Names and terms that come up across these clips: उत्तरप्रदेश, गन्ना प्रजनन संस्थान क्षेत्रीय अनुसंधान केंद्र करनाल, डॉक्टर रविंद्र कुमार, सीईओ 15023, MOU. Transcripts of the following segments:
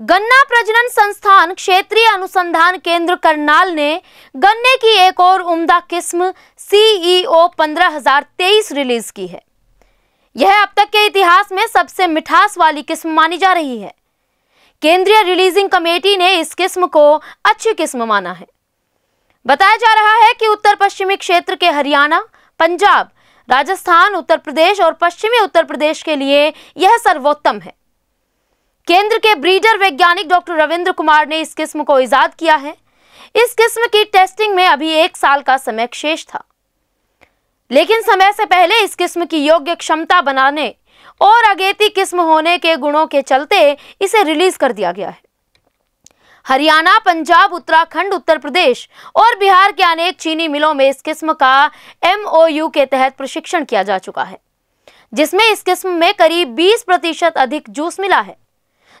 गन्ना प्रजनन संस्थान क्षेत्रीय अनुसंधान केंद्र करनाल ने गन्ने की एक और उम्दा किस्म सीईओ 15023 रिलीज की है। यह अब तक के इतिहास में सबसे मिठास वाली किस्म मानी जा रही है। केंद्रीय रिलीजिंग कमेटी ने इस किस्म को अच्छी किस्म माना है। बताया जा रहा है कि उत्तर पश्चिमी क्षेत्र के हरियाणा, पंजाब, राजस्थान, उत्तर प्रदेश और पश्चिमी उत्तर प्रदेश के लिए यह सर्वोत्तम है। केंद्र के ब्रीडर वैज्ञानिक डॉक्टर रविंद्र कुमार ने इस किस्म को ईजाद किया है। इस किस्म की टेस्टिंग में अभी 1 साल का समय शेष था, लेकिन समय से पहले इस किस्म की योग्य क्षमता बनाने और अगेती किस्म होने के गुणों के चलते इसे रिलीज कर दिया गया है। हरियाणा, पंजाब, उत्तराखंड, उत्तर प्रदेश और बिहार के अनेक चीनी मिलों में इस किस्म का MOU के तहत प्रशिक्षण किया जा चुका है, जिसमें इस किस्म में करीब 20% अधिक जूस मिला है,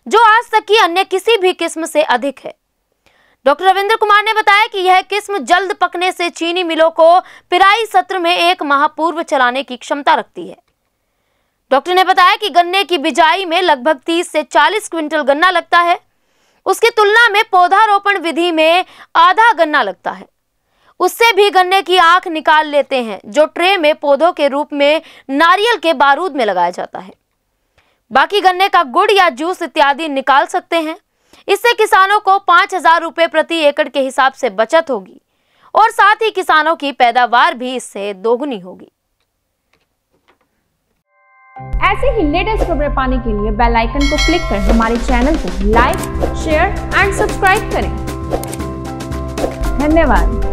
जो आज तक की अन्य किसी भी किस्म से अधिक है। डॉक्टर रविंद्र कुमार ने बताया कि यह किस्म जल्द पकने से चीनी मिलों को पिराई सत्र में 1 माह पूर्व चलाने की क्षमता रखती है। डॉक्टर ने बताया कि गन्ने की बिजाई में लगभग 30 से 40 क्विंटल गन्ना लगता है। उसकी तुलना में पौधारोपण विधि में आधा गन्ना लगता है। उससे भी गन्ने की आंख निकाल लेते हैं, जो ट्रे में पौधों के रूप में नारियल के बारूद में लगाया जाता है। बाकी गन्ने का गुड़ या जूस इत्यादि निकाल सकते हैं। इससे किसानों को 5,000 रुपये प्रति एकड़ के हिसाब से बचत होगी और साथ ही किसानों की पैदावार भी इससे दोगुनी होगी। ऐसे ही लेटेस्ट खबरें पाने के लिए बेल आइकन को क्लिक कर हमारे चैनल को लाइक, शेयर एंड सब्सक्राइब करें। धन्यवाद।